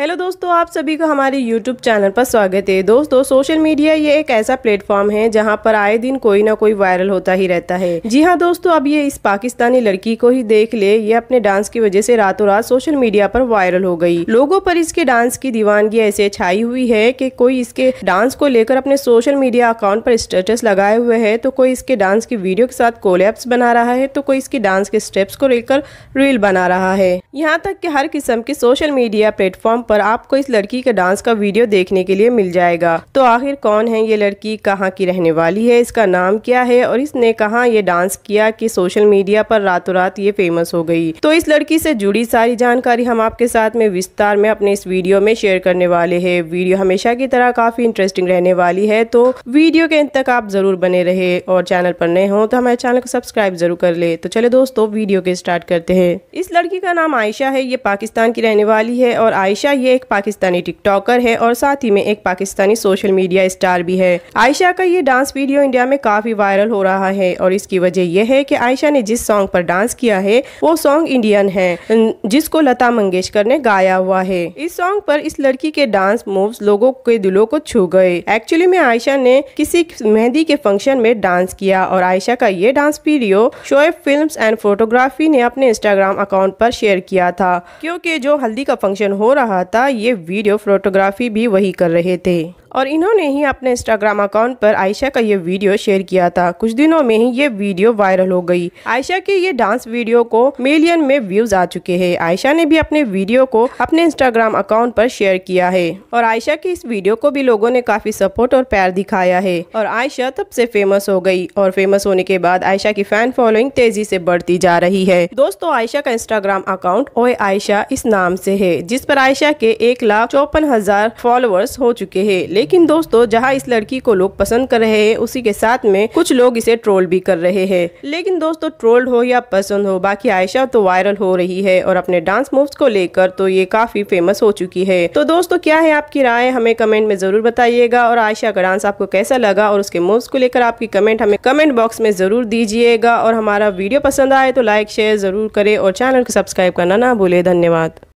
Hello दोस्तों, आप सभी का हमारे YouTube चैनल पर स्वागत है। दोस्तों, सोशल मीडिया ये एक ऐसा प्लेटफॉर्म है जहां पर आए दिन कोई ना कोई वायरल होता ही रहता है। जी हां दोस्तों, अब ये इस पाकिस्तानी लड़की को ही देख ले, ये अपने डांस की वजह से रातों रात सोशल मीडिया पर वायरल हो गई। लोगों पर इसके डांस की दीवानगी ऐसे छाई हुई है कि कोई इसके डांस को लेकर अपने सोशल मीडिया अकाउंट पर स्टेटस लगाए हुए है, तो कोई इसके डांस की वीडियो के साथ कोलैब्स बना रहा है, तो कोई इसके डांस के स्टेप्स को लेकर रील बना रहा है। यहाँ तक कि हर किस्म के सोशल मीडिया प्लेटफॉर्म पर आपको इस लड़की के डांस का वीडियो देखने के लिए मिल जाएगा। तो आखिर कौन है ये लड़की, कहाँ की रहने वाली है, इसका नाम क्या है और इसने कहाँ ये डांस किया कि सोशल मीडिया पर रातों रात ये फेमस हो गई। तो इस लड़की से जुड़ी सारी जानकारी हम आपके साथ में विस्तार में अपने इस वीडियो में शेयर करने वाले हैं। वीडियो हमेशा की तरह काफी इंटरेस्टिंग रहने वाली है, तो वीडियो के अंत तक आप जरूर बने रहे और चैनल पर नए हो तो हमारे चैनल को सब्सक्राइब जरूर कर ले। तो चले दोस्तों, वीडियो के स्टार्ट करते हैं। इस लड़की का नाम आयशा है, ये पाकिस्तान की रहने वाली है और आयशा ये एक पाकिस्तानी टिकटॉकर है और साथ ही में एक पाकिस्तानी सोशल मीडिया स्टार भी है। आयशा का ये डांस वीडियो इंडिया में काफी वायरल हो रहा है और इसकी वजह यह है कि आयशा ने जिस सॉन्ग पर डांस किया है वो सॉन्ग इंडियन है, जिसको लता मंगेशकर ने गाया हुआ है। इस सॉन्ग पर इस लड़की के डांस मूव्स लोगों के दिलों को छू गए। एक्चुअली में आयशा ने किसी मेहंदी के फंक्शन में डांस किया और आयशा का ये dance video Shoaib films and photography ने अपने इंस्टाग्राम अकाउंट पर शेयर किया था, क्योंकि जो हल्दी का फंक्शन हो रहा था ये वीडियो फोटोग्राफी भी वही कर रहे थे और इन्होंने ही अपने इंस्टाग्राम अकाउंट पर आयशा का ये वीडियो शेयर किया था। कुछ दिनों में ही ये वीडियो वायरल हो गई। आयशा के ये डांस वीडियो को मिलियन में व्यूज आ चुके हैं। आयशा ने भी अपने वीडियो को अपने इंस्टाग्राम अकाउंट पर शेयर किया है और आयशा के इस वीडियो को भी लोगों ने काफी सपोर्ट और प्यार दिखाया है और आयशा तब से फेमस हो गई और फेमस होने के बाद आयशा की फैन फॉलोइंग तेजी से बढ़ती जा रही है। दोस्तों, आयशा का इंस्टाग्राम अकाउंट ओये आयशा इस नाम से है, जिस पर आयशा के 1,54,000 फॉलोअर्स हो चुके हैं। लेकिन दोस्तों, जहां इस लड़की को लोग पसंद कर रहे हैं, उसी के साथ में कुछ लोग इसे ट्रोल भी कर रहे हैं। लेकिन दोस्तों, ट्रोल हो या पसंद हो, बाकी आयशा तो वायरल हो रही है और अपने डांस मूव्स को लेकर तो ये काफी फेमस हो चुकी है। तो दोस्तों, क्या है आपकी राय, हमें कमेंट में जरूर बताइएगा और आयशा का डांस आपको कैसा लगा और उसके मूव्स को लेकर आपकी कमेंट हमें कमेंट बॉक्स में जरूर दीजिएगा। और हमारा वीडियो पसंद आए तो लाइक शेयर जरूर करे और चैनल को सब्सक्राइब करना ना भूले। धन्यवाद।